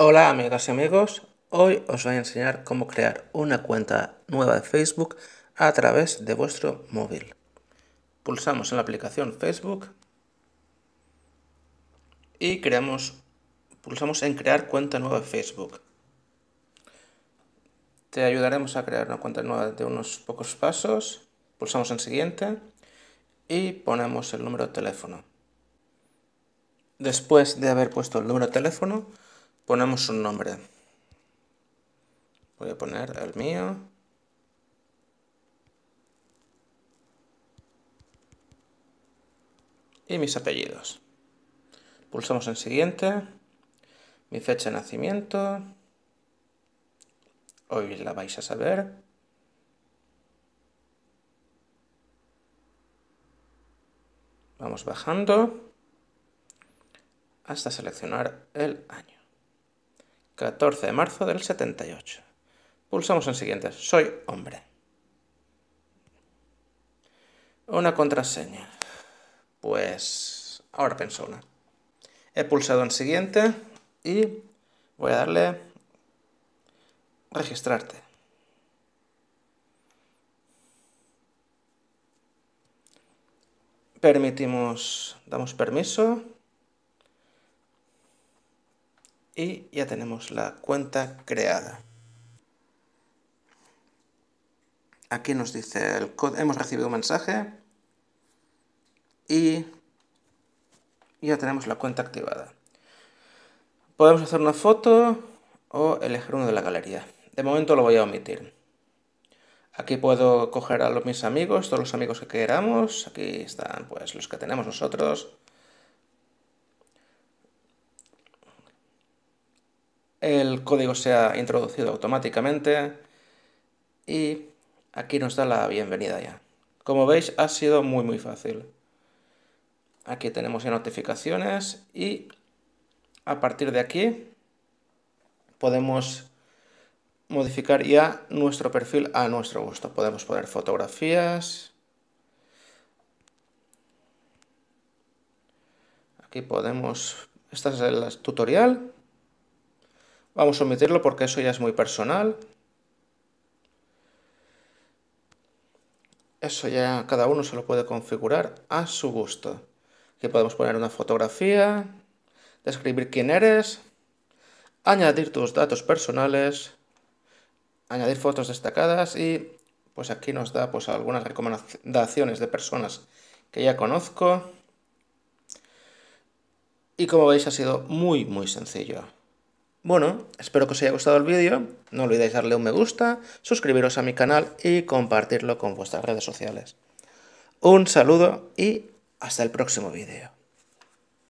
Hola amigas y amigos, hoy os voy a enseñar cómo crear una cuenta nueva de Facebook a través de vuestro móvil. Pulsamos en la aplicación Facebook y pulsamos en crear cuenta nueva de Facebook. Te ayudaremos a crear una cuenta nueva de unos pocos pasos. Pulsamos en siguiente y ponemos el número de teléfono. Después de haber puesto el número de teléfono, ponemos un nombre. Voy a poner el mío. Y mis apellidos. Pulsamos en siguiente. Mi fecha de nacimiento. Hoy la vais a saber. Vamos bajando hasta seleccionar el año. 14 de marzo del 78. Pulsamos en siguiente. Soy hombre. Una contraseña. Pues ahora pienso una. He pulsado en siguiente y voy a darle registrarte. Damos permiso. Y ya tenemos la cuenta creada. Aquí nos dice el código. Hemos recibido un mensaje. Y ya tenemos la cuenta activada. Podemos hacer una foto o elegir uno de la galería. De momento lo voy a omitir. Aquí puedo coger a mis amigos, todos los amigos que queramos. Aquí están pues los que tenemos nosotros. El código se ha introducido automáticamente y aquí nos da la bienvenida ya. Como veis, ha sido muy fácil. Aquí tenemos ya notificaciones y a partir de aquí podemos modificar ya nuestro perfil a nuestro gusto. Podemos poner fotografías. Aquí podemos... Este es el tutorial. Vamos a omitirlo porque eso ya es muy personal. Eso ya cada uno se lo puede configurar a su gusto. Aquí podemos poner una fotografía, describir quién eres, añadir tus datos personales, añadir fotos destacadas y pues aquí nos da pues algunas recomendaciones de personas que ya conozco. Y como veis ha sido muy sencillo. Bueno, espero que os haya gustado el vídeo, no olvidéis darle un me gusta, suscribiros a mi canal y compartirlo con vuestras redes sociales. Un saludo y hasta el próximo vídeo.